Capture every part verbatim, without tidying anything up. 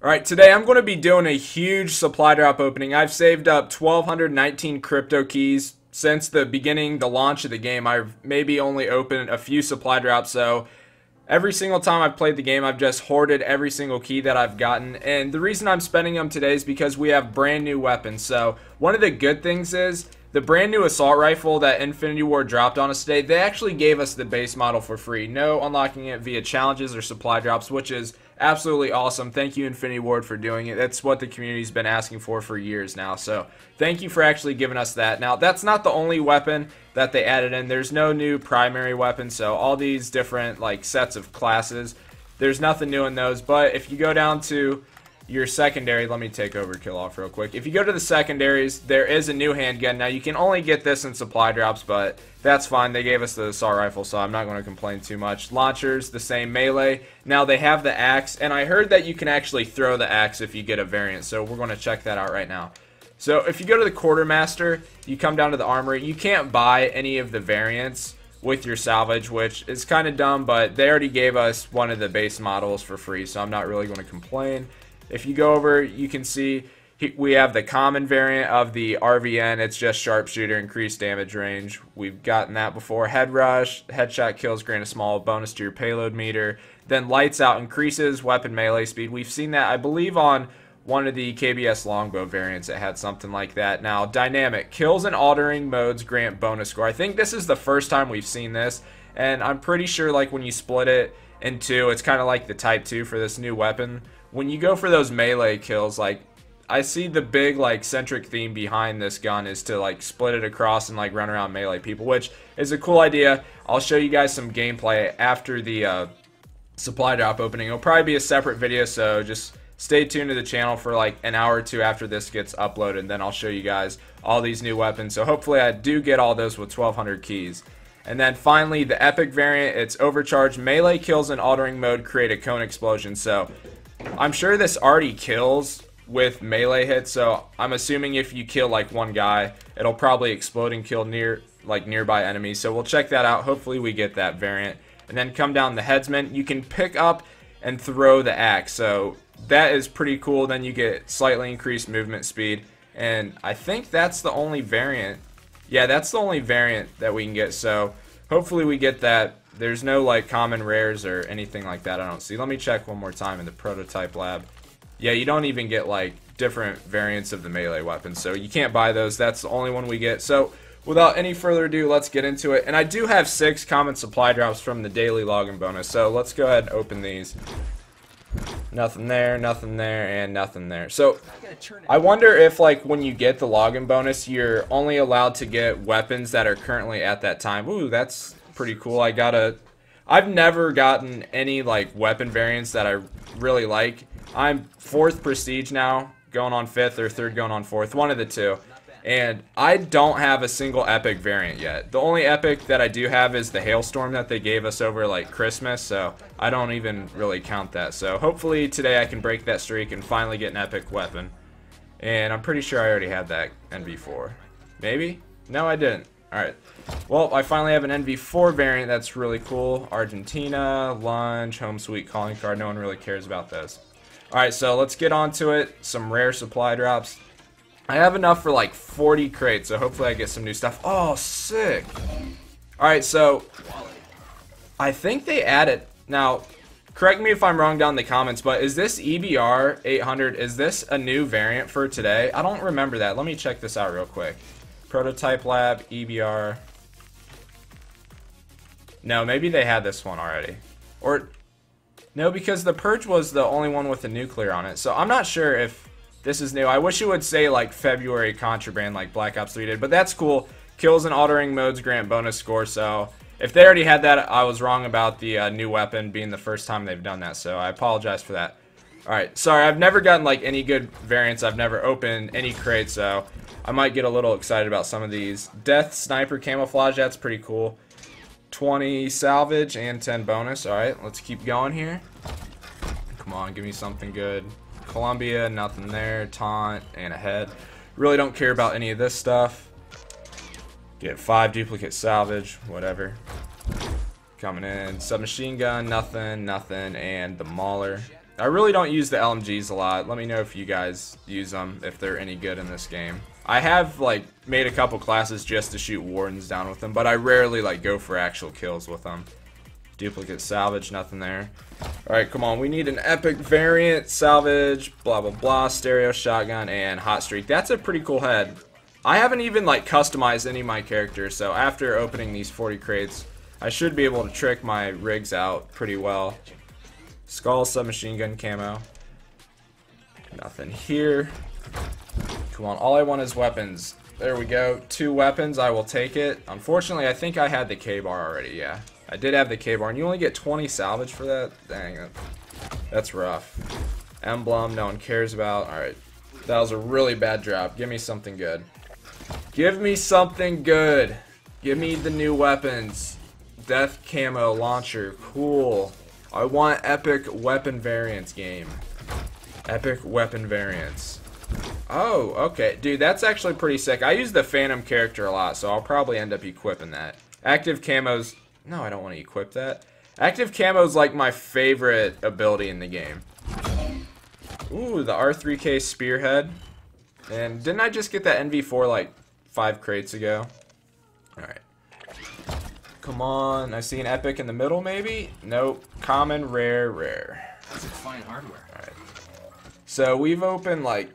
Alright, today I'm going to be doing a huge supply drop opening. I've saved up one thousand two hundred nineteen crypto keys. Since the beginning, the launch of the game, I've maybe only opened a few supply drops, so every single time I've played the game, I've just hoarded every single key that I've gotten. And the reason I'm spending them today is because we have brand new weapons. So one of the good things is the brand new assault rifle that Infinity Ward dropped on us today, they actually gave us the base model for free. No unlocking it via challenges or supply drops, which is absolutely awesome. Thank you, Infinity Ward, for doing it. That's what the community's been asking for for years now. So thank you for actually giving us that. Now, that's not the only weapon that they added in. There's no new primary weapon, so all these different like sets of classes, there's nothing new in those. But if you go down to your secondary, let me take overkill off real quick. If you go to the secondaries, there is a new handgun. Now, you can only get this in supply drops, but that's fine. They gave us the assault rifle, so I'm not going to complain too much. Launchers, the same melee. Now, they have the axe, and I heard that you can actually throw the axe if you get a variant, so we're going to check that out right now. So, if you go to the quartermaster, you come down to the armory. You can't buy any of the variants with your salvage, which is kind of dumb, but they already gave us one of the base models for free, so I'm not really going to complain. If you go over, you can see we have the common variant of the R V N. It's just sharpshooter, increased damage range. We've gotten that before. Head rush, headshot kills, grant a small bonus to your payload meter. Then lights out increases weapon melee speed. We've seen that, I believe, on one of the K B S longbow variants. It had something like that. Now, dynamic kills and altering modes grant bonus score. I think this is the first time we've seen this, and I'm pretty sure like when you split it in two, it's kind of like the Type two for this new weapon. When you go for those melee kills, like I see the big like centric theme behind this gun is to like split it across and like run around melee people, which is a cool idea. I'll show you guys some gameplay after the uh, supply drop opening. It'll probably be a separate video, so just stay tuned to the channel for like an hour or two after this gets uploaded, and then I'll show you guys all these new weapons. So hopefully I do get all those with twelve hundred keys. And then finally the epic variant, it's overcharged melee kills and altering mode create a cone explosion. So I'm sure this already kills with melee hits, so I'm assuming if you kill like one guy, it'll probably explode and kill near like nearby enemies. So we'll check that out. Hopefully we get that variant. And then come down the headsman. You can pick up and throw the axe. So that is pretty cool. Then you get slightly increased movement speed. And I think that's the only variant. Yeah, that's the only variant that we can get. So hopefully we get that. There's no like common rares or anything like that, I don't see. Let me check one more time in the prototype lab. Yeah, you don't even get like different variants of the melee weapons, so you can't buy those. That's the only one we get. So without any further ado, let's get into it. And I do have six common supply drops from the daily login bonus, so let's go ahead and open these. Nothing there, nothing there, and nothing there. So I wonder if like when you get the login bonus, you're only allowed to get weapons that are currently at that time. Ooh, that's pretty cool. I got a I've never gotten any like weapon variants that I really like. I'm fourth prestige now, going on fifth, or third going on fourth, one of the two, and I don't have a single epic variant yet. The only epic that I do have is the hailstorm that they gave us over like Christmas, so I don't even really count that. So hopefully today I can break that streak and finally get an epic weapon. And I'm pretty sure I already had that N V four. Maybe? No, I didn't. Alright, well, I finally have an N V four variant. That's really cool. Argentina, lunge, home sweet, calling card. No one really cares about those. Alright, so let's get on to it. Some rare supply drops. I have enough for like forty crates, so hopefully I get some new stuff. Oh, sick. Alright, so I think they added, now correct me if I'm wrong down in the comments, but is this E B R eight hundred, is this a new variant for today? I don't remember that. Let me check this out real quick. Prototype lab, E B R. No, maybe they had this one already. Or, no, because the Purge was the only one with the nuclear on it. So I'm not sure if this is new. I wish it would say like February Contraband like Black Ops three did, but that's cool. Kills and altering modes grant bonus score. So if they already had that, I was wrong about the uh, new weapon being the first time they've done that. So I apologize for that. Alright, sorry, I've never gotten like any good variants. I've never opened any crates, so I might get a little excited about some of these. Death Sniper Camouflage, that's pretty cool. twenty salvage and ten bonus. Alright, let's keep going here. Come on, give me something good. Columbia, nothing there. Taunt and a head. Really don't care about any of this stuff. Get five duplicate salvage, whatever. Coming in. Submachine gun, nothing, nothing, and the Mauler. I really don't use the L M Gs a lot. Let me know if you guys use them, if they're any good in this game. I have like made a couple classes just to shoot wardens down with them, but I rarely like go for actual kills with them. Duplicate salvage, nothing there. All right, come on, we need an epic variant. Salvage, blah blah blah, stereo shotgun and hot streak. That's a pretty cool head. I haven't even like customized any of my characters, so after opening these forty crates, I should be able to trick my rigs out pretty well. Skull, submachine gun camo. Nothing here. Come on, all I want is weapons. There we go. Two weapons, I will take it. Unfortunately, I think I had the K-Bar already, yeah. I did have the K-Bar, and you only get twenty salvage for that? Dang, that's rough. Emblem, no one cares about. Alright, that was a really bad drop. Give me something good. Give me something good. Give me the new weapons. Death camo launcher, cool. I want epic weapon variants game. Epic weapon variants. Oh, okay. Dude, that's actually pretty sick. I use the Phantom character a lot, so I'll probably end up equipping that. Active camos. No, I don't want to equip that. Active camo's like my favorite ability in the game. Ooh, the R three K spearhead. And didn't I just get that N V four like five crates ago? Alright. Come on, I see an epic in the middle, maybe? Nope. Common, rare, rare. That's a fine hardware. Alright. So we've opened, like,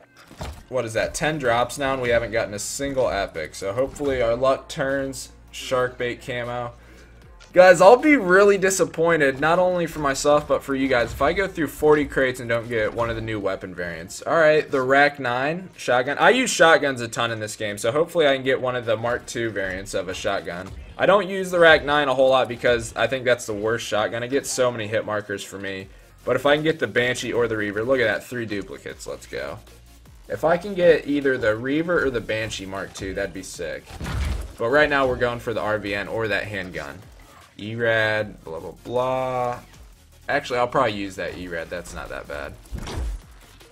what is that, ten drops now, and we haven't gotten a single epic. So hopefully our luck turns. Shark bait camo. Guys, I'll be really disappointed, not only for myself, but for you guys, if I go through forty crates and don't get one of the new weapon variants. Alright, the R A K nine shotgun. I use shotguns a ton in this game, so hopefully I can get one of the Mark two variants of a shotgun. I don't use the R A K nine a whole lot because I think that's the worst shotgun. I get so many hit markers for me. But if I can get the Banshee or the Reaver, look at that, three duplicates, let's go. If I can get either the Reaver or the Banshee Mark two, that'd be sick. But right now we're going for the R V N or that handgun. E-Rad, blah blah blah. Actually, I'll probably use that E-Rad, that's not that bad.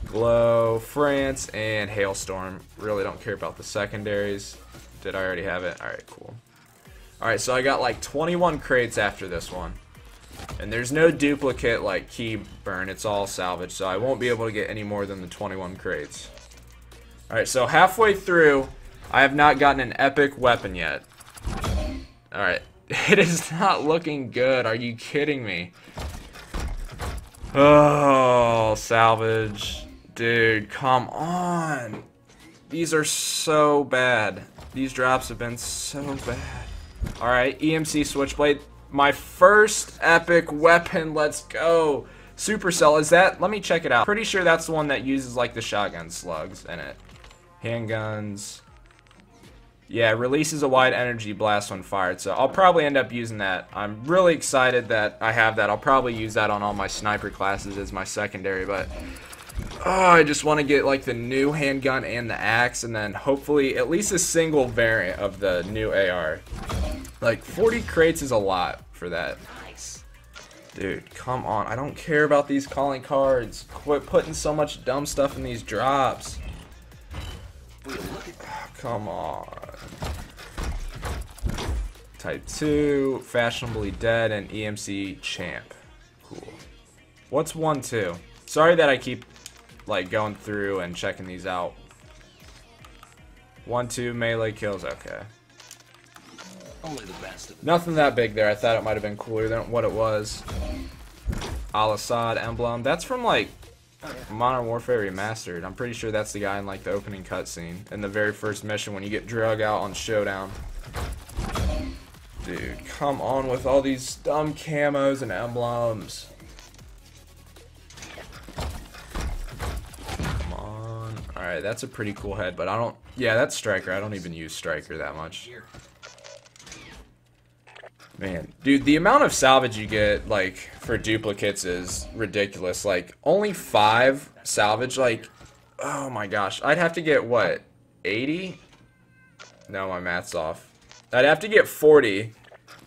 Glow, France, and Hailstorm. Really don't care about the secondaries. Did I already have it? Alright, cool. Alright, so I got like twenty-one crates after this one. And there's no duplicate like key burn, it's all salvage, so I won't be able to get any more than the twenty-one crates. Alright, so halfway through, I have not gotten an epic weapon yet. Alright, it is not looking good, are you kidding me? Oh, salvage. Dude, come on. These are so bad. These drops have been so bad. Alright, E M C switchblade. My first epic weapon, let's go. Supercell, is that? Let me check it out. Pretty sure that's the one that uses like the shotgun slugs in it. Handguns. Yeah, releases a wide energy blast when fired, so I'll probably end up using that. I'm really excited that I have that. I'll probably use that on all my sniper classes as my secondary, but... Oh, I just want to get like the new handgun and the axe, and then hopefully at least a single variant of the new A R. Like forty crates is a lot for that. Nice. Dude, come on. I don't care about these calling cards. Quit putting so much dumb stuff in these drops. Come on. Type two, fashionably dead, and E M C champ. Cool. What's one two? Sorry that I keep like going through and checking these out. One two melee kills, okay. Only the best. Nothing that big there. I thought it might have been cooler than what it was. Al Assad emblem, that's from like Modern Warfare Remastered. I'm pretty sure that's the guy in like the opening cutscene in the very first mission when you get drug out on Showdown. Dude, come on with all these dumb camos and emblems. Alright, that's a pretty cool head, but I don't... Yeah, that's Striker. I don't even use Striker that much. Man, dude, the amount of salvage you get, like, for duplicates is ridiculous. Like, only five salvage, like... Oh my gosh, I'd have to get, what, eighty? No, my math's off. I'd have to get forty.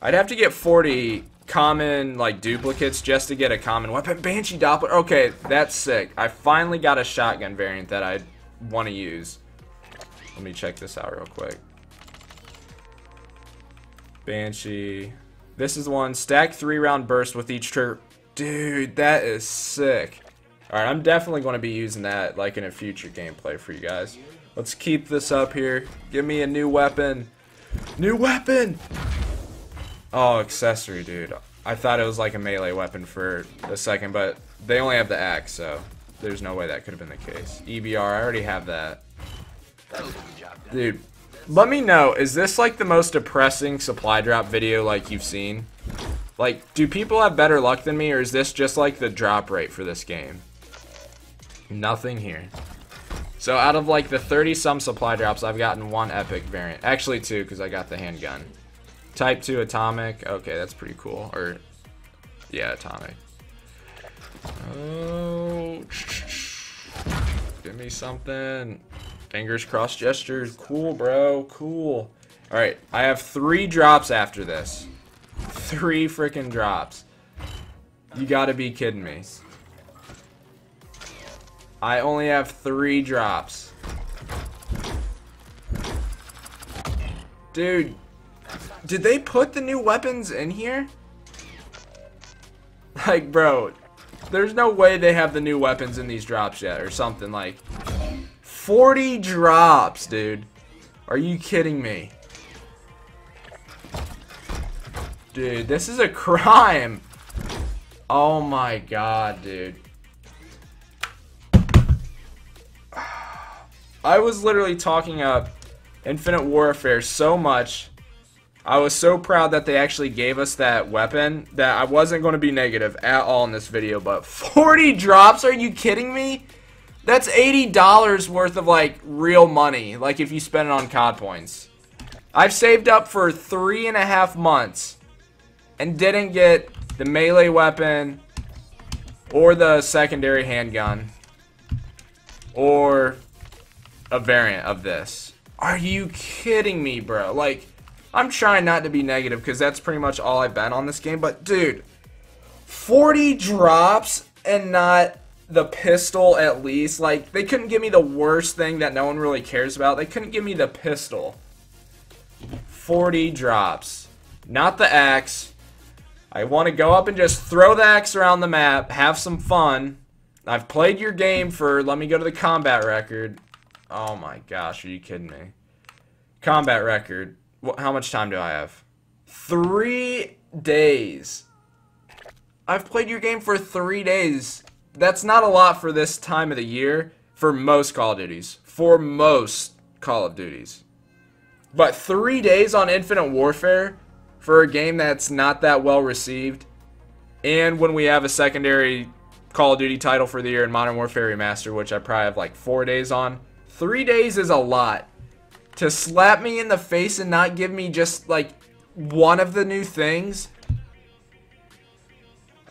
I'd have to get forty common, like, duplicates just to get a common weapon. Banshee Doppler. Okay, that's sick. I finally got a shotgun variant that I'd... want to use. Let me check this out real quick. Banshee. This is one. Stack three round burst with each trigger. Dude, that is sick. Alright, I'm definitely going to be using that like in a future gameplay for you guys. Let's keep this up here. Give me a new weapon. New weapon! Oh, accessory, dude. I thought it was like a melee weapon for a second, but they only have the axe, so there's no way that could have been the case. E B R, I already have that. Dude, let me know, is this like the most depressing supply drop video like you've seen? Like, do people have better luck than me, or is this just like the drop rate for this game? Nothing here. So out of like the thirty some supply drops, I've gotten one epic variant. Actually two, because I got the handgun. Type two atomic. Okay, that's pretty cool. Or, yeah, atomic. Oh, give me something. Fingers crossed gestures. Cool, bro. Cool. All right, I have three drops after this. Three freaking drops. You gotta be kidding me. I only have three drops. Dude, did they put the new weapons in here? Like, bro, there's no way they have the new weapons in these drops yet or something. Like, forty drops, dude. Are you kidding me? Dude, this is a crime. Oh my god, dude. I was literally talking up Infinite Warfare so much. I was so proud that they actually gave us that weapon that I wasn't going to be negative at all in this video, but forty drops? Are you kidding me? That's eighty dollars worth of like real money, like if you spend it on C O D points. I've saved up for three and a half months and didn't get the melee weapon or the secondary handgun or a variant of this. Are you kidding me, bro? Like, I'm trying not to be negative because that's pretty much all I've been on this game, but dude, forty drops and not the pistol at least. Like, they couldn't give me the worst thing that no one really cares about. They couldn't give me the pistol. forty drops. Not the axe. I want to go up and just throw the axe around the map, have some fun. I've played your game for, let me go to the combat record. Oh my gosh, are you kidding me? Combat record. Wh how much time do I have? Three days. I've played your game for three days. That's not a lot for this time of the year for most Call of Duties. For most Call of Duties. But three days on Infinite Warfare for a game that's not that well received, and when we have a secondary Call of Duty title for the year in Modern Warfare Remastered, which I probably have like four days on, three days is a lot. To slap me in the face and not give me just like one of the new things?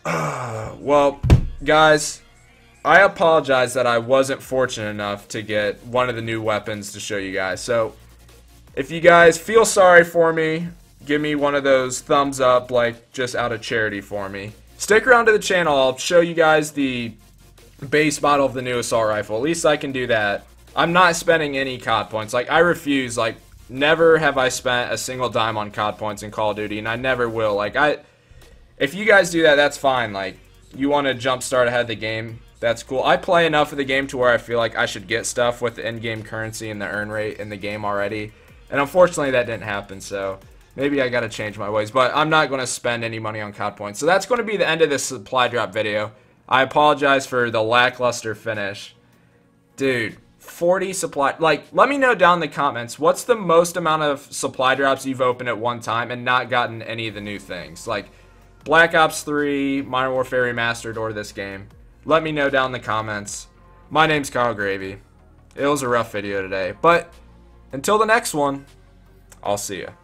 Uh, well, guys, I apologize that I wasn't fortunate enough to get one of the new weapons to show you guys. So if you guys feel sorry for me, give me one of those thumbs up, like just out of charity for me. Stick around to the channel. I'll show you guys the base model of the new assault rifle. At least I can do that. I'm not spending any C O D points. Like, I refuse. Like, never have I spent a single dime on C O D points in Call of Duty, and I never will. Like, I, if you guys do that, that's fine. Like, you want to jumpstart ahead of the game, that's cool. I play enough of the game to where I feel like I should get stuff with the in-game currency and the earn rate in the game already. And unfortunately, that didn't happen, so maybe I got to change my ways. But I'm not going to spend any money on C O D points. So that's going to be the end of this supply drop video. I apologize for the lackluster finish. Dude, forty supply... Like, let me know down in the comments, what's the most amount of supply drops you've opened at one time and not gotten any of the new things? Like, Black Ops three, Modern Warfare Remastered, or this game. Let me know down in the comments. My name's Kyle Gravy. It was a rough video today, but until the next one, I'll see ya.